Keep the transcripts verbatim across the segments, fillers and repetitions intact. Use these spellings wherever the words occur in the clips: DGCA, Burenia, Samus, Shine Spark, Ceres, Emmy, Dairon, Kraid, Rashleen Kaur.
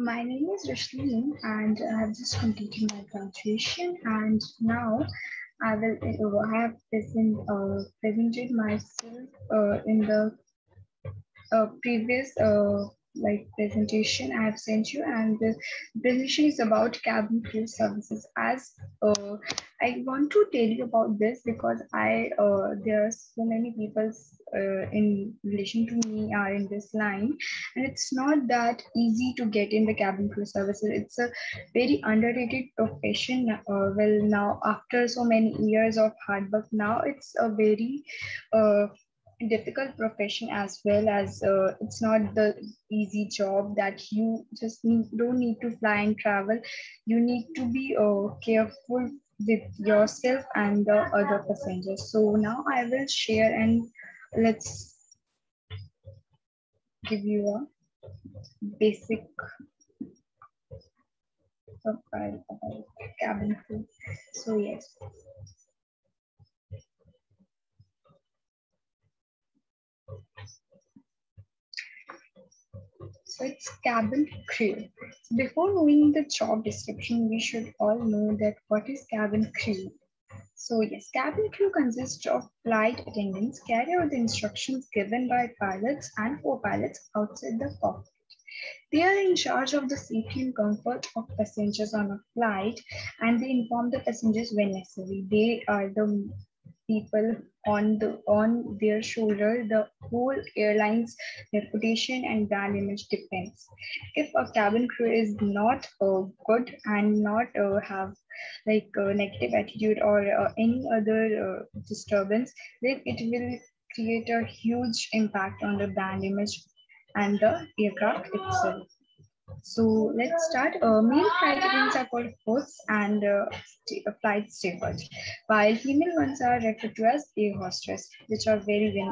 My name is Rashleen and I have just completed my graduation, and now I will I have present, uh, presented myself uh, in the uh, previous uh, like presentation I have sent you, and the presentation is about cabin crew services. As uh, I want to tell you about this because I uh, there are so many people uh, in relation to me are in this line, and it's not that easy to get in the cabin crew services. It's a very underrated profession. Uh, well, now after so many years of hard work, now it's a very uh, difficult profession as well, as uh, it's not the easy job that you just need, don't need to fly and travel. You need to be uh, careful with yourself and the other passengers. So now I will share and let's give you a basic profile about cabin crew. So yes. So it's cabin crew. Before knowing the job description, we should all know that what is cabin crew. So yes, cabin crew consists of flight attendants, carry out the instructions given by pilots and co-pilots outside the cockpit. They are in charge of the safety and comfort of passengers on a flight, and they inform the passengers when necessary. They are the people on the on their shoulder, the whole airline's reputation and brand image depends. If a cabin crew is not uh, good and not uh, have like a negative attitude or uh, any other uh, disturbance, then it will create a huge impact on the brand image and the aircraft itself. So let's start. Uh, male flight attendants are called hosts and uh, flight stewards, while female ones are referred to as air hostess, which are very very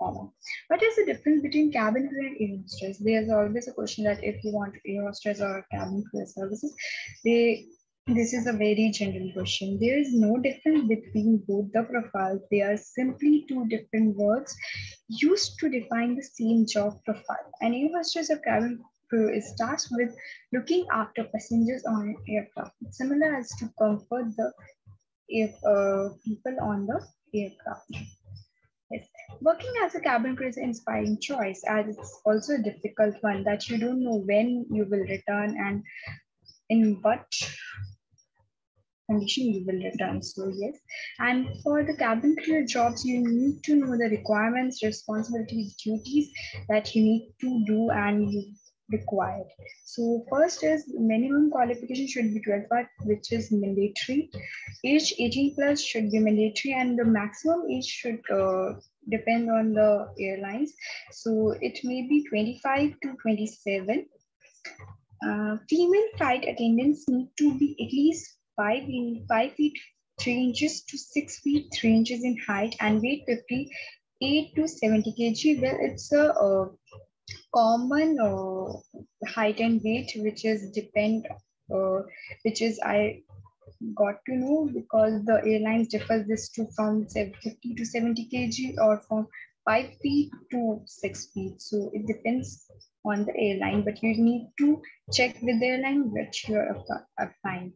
common. What is the difference between cabin crew and air hostess? There is always a question that if you want air hostess or cabin crew services, they this is a very general question. There is no difference between both the profiles. They are simply two different words used to define the same job profile. An air hostess or cabin crew is tasked with looking after passengers on an aircraft. It's similar as to comfort the if, uh, people on the aircraft. Yes. Working as a cabin crew is an inspiring choice, as it's also a difficult one that you don't know when you will return and in what condition you will return. So yes, and for the cabin crew jobs, you need to know the requirements, responsibilities, duties that you need to do and you required. So first is minimum qualification should be twelve hours, which is mandatory. Age eighteen plus should be mandatory, and the maximum age should uh, depend on the airlines. So it may be twenty-five to twenty-seven. Uh, female flight attendants need to be at least five in five feet three inches to six feet three inches in height and weight fifty-eight to seventy kilograms. Well, it's a uh, common uh, height and weight, which is depend, uh, which is I got to know because the airlines differ this to from fifty to seventy kilograms or from five feet to six feet. So it depends on the airline, but you need to check with the airline which you are applying.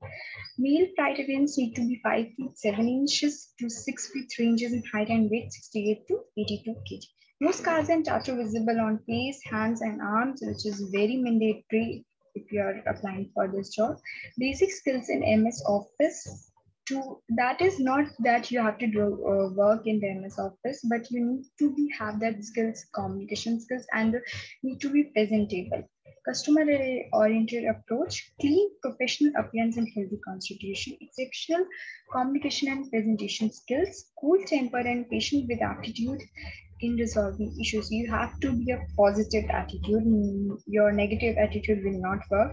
Male flight attendants need to be five feet seven inches to six feet three inches in height and weight sixty-eight to eighty-two kilograms. No scars and tattoo visible on face, hands and arms, which is very mandatory if you are applying for this job. Basic skills in M S Office. To that is not that you have to do uh, work in the M S Office, but you need to be have that skills, communication skills, and need to be presentable. Customer oriented approach, clean professional appearance and healthy constitution, exceptional communication and presentation skills, cool temper and patient with aptitude in resolving issues. You have to be a positive attitude. Your negative attitude will not work.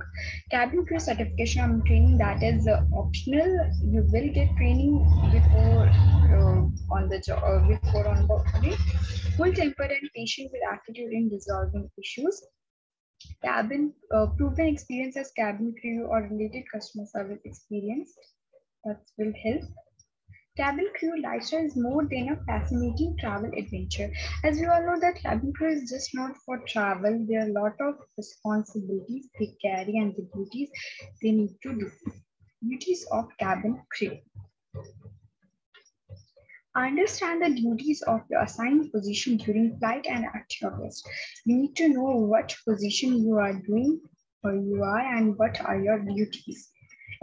Cabin crew certification and training, that is uh, optional. You will get training before uh, on the job, uh, before on boarding. Cool temper and patient with aptitude in resolving issues. Cabin uh, proven experience as cabin crew or related customer service experience, that will help. Cabin crew lifestyle is more than a fascinating travel adventure. As we all know that cabin crew is just not for travel. There are a lot of responsibilities they carry and the duties they need to do. Duties of cabin crew. Understand the duties of your assigned position during flight and at your rest. You need to know what position you are doing or you are and what are your duties.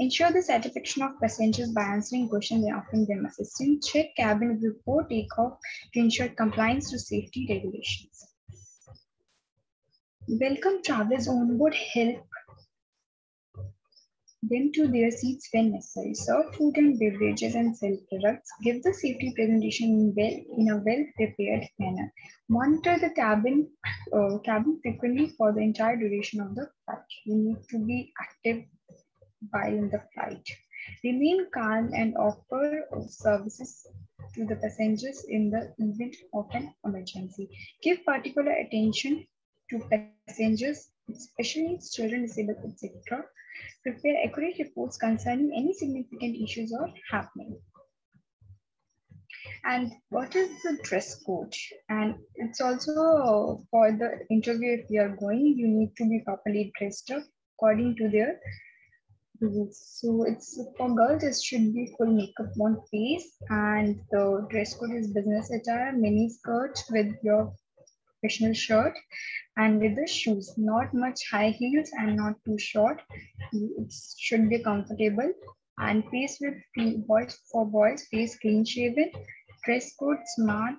Ensure the satisfaction of passengers by answering questions and offering them assistance. Check cabin before takeoff to ensure compliance to safety regulations. Welcome travelers on board. Help them to their seats when necessary. Serve food and beverages and sell products. Give the safety presentation in, well, in a well-prepared manner. Monitor the cabin, uh, cabin frequently for the entire duration of the flight. You need to be active while in the flight. Remain calm and offer services to the passengers in the event of an emergency. Give particular attention to passengers, especially children, disabled, et cetera. Prepare accurate reports concerning any significant issues or happening. And what is the dress code? And it's also for the interview, if you are going, you need to be properly dressed up according to their rules. So it's for girls, it should be full makeup on face, and the dress code is business attire, mini skirt with your professional shirt and with the shoes, not much high heels and not too short. It should be comfortable, and face with boys for boys, face clean shaven, dress code smart,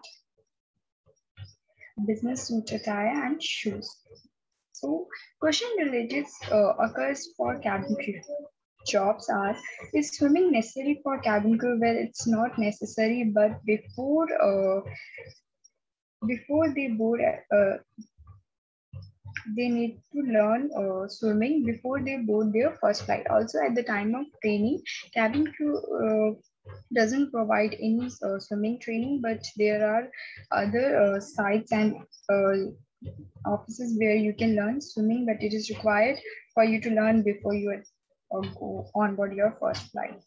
business suit attire and shoes. So question related uh, occurs for cabin crew. Jobs are, is swimming necessary for cabin crew? Well, it's not necessary, but before uh, Before they board, uh, they need to learn uh, swimming before they board their first flight. Also, at the time of training, cabin crew uh, doesn't provide any uh, swimming training, but there are other uh, sites and uh, offices where you can learn swimming, but it is required for you to learn before you uh, go on board your first flight.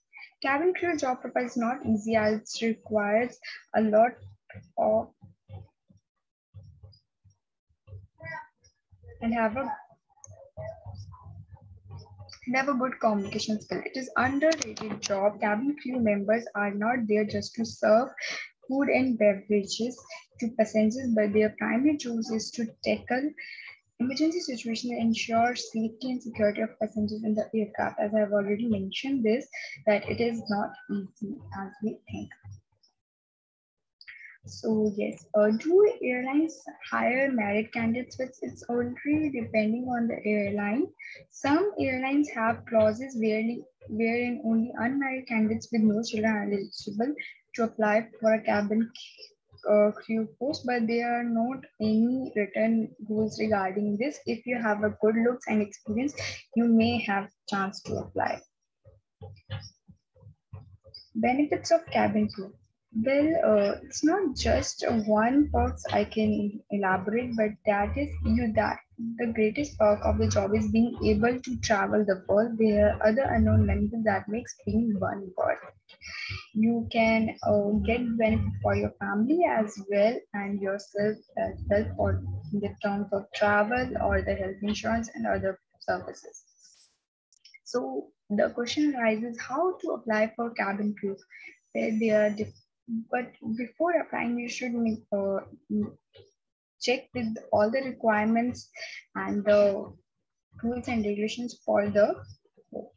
Cabin crew job profile is not easy, as it requires a lot of and have a, and have a good communication skill. It is underrated job. Cabin crew members are not there just to serve food and beverages to passengers, but their primary job is to tackle emergency situations and ensure safety and security of passengers in the aircraft. As I have already mentioned this, that it is not easy as we think. So yes, uh, do airlines hire merit candidates? It's only depending on the airline. Some airlines have clauses wherein, wherein only unmarried candidates with no children are eligible to apply for a cabin uh, crew post, but there are not any written rules regarding this. If you have a good looks and experience, you may have chance to apply. Benefits of cabin crew. Well, uh, it's not just one perk I can elaborate, but that is you that the greatest perk of the job is being able to travel the world. There are other unknown benefits that makes being one worth. You can uh, get benefit for your family as well and yourself as well, for in the terms of travel or the health insurance and other services. So the question arises, how to apply for cabin crew? Well, there are But before applying, you should uh, check with all the requirements and the rules and regulations for the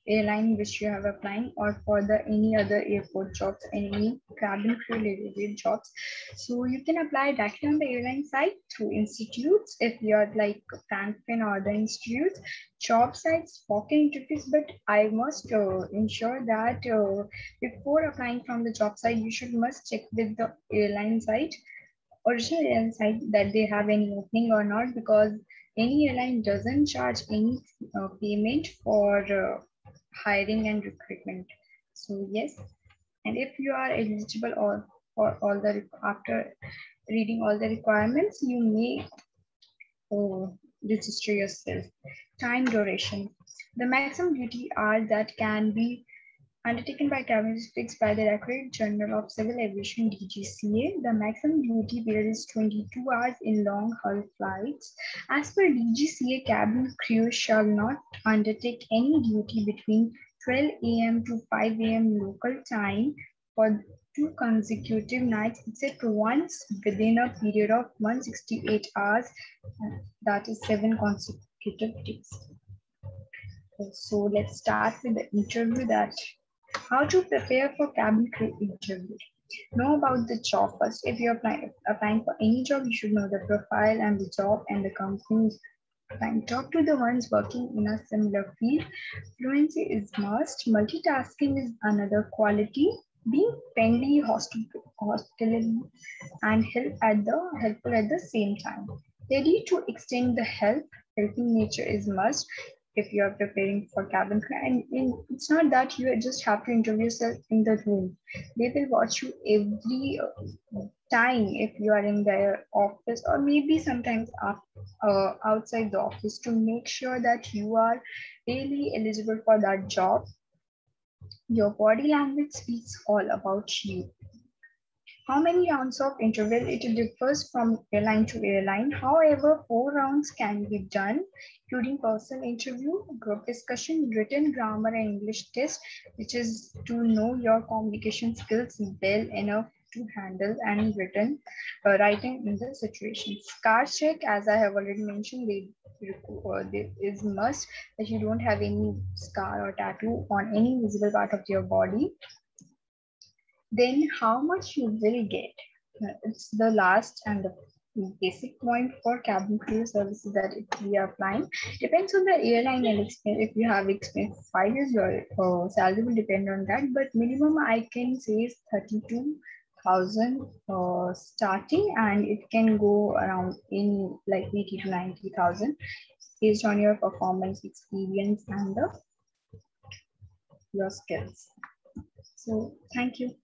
airline which you have applying, or for the any other airport jobs, any cabin crew related jobs. So you can apply directly on the airline site through institutes, if you are like Franklin or the institutes, job sites, walk-in interviews. But I must uh, ensure that uh, before applying from the job site, you should must check with the airline site, original airline site, that they have any opening or not, because any airline doesn't charge any uh, payment for uh, hiring and recruitment. So yes, and if you are eligible or for all the after reading all the requirements, you may uh, register yourself. Time duration. The maximum duty hours that can be undertaken by Cabinet is fixed by the Directorate General of Civil Aviation D G C A. The maximum duty period is twenty-two hours in long haul flights. As per D G C A, cabin crew shall not undertake any duty between twelve A M to five A M local time for two consecutive nights except once within a period of one hundred sixty-eight hours, that is seven consecutive days. So let's start with the interview. That how to prepare for cabin crew interview. Know about the job first. If you're applying, applying for any job, you should know the profile and the job and the company's time. Talk to the ones working in a similar field. Fluency is must. Multitasking is another quality. Be friendly, hospitable, and help at the helpful at the same time. Ready to extend the help. Helping nature is must. If you are preparing for cabin crew, and it's not that you just have to interview yourself in the room. They will watch you every time if you are in their office, or maybe sometimes up, uh, outside the office, to make sure that you are really eligible for that job. Your body language speaks all about you. How many rounds of interview? It differs from airline to airline. However, four rounds can be done, including personal interview, group discussion, written grammar and English test, which is to know your communication skills well enough to handle and written uh, writing in the situation. Scar check, as I have already mentioned, they, uh, this is must, that you don't have any scar or tattoo on any visible part of your body. Then how much you will get. It's the last and the basic point for cabin crew services that if we are applying. Depends on the airline and experience. If you have experience five years, your uh, salary will depend on that. But minimum I can say is thirty-two thousand uh, starting, and it can go around in like eighty to ninety thousand based on your performance, experience, and the, your skills. So thank you.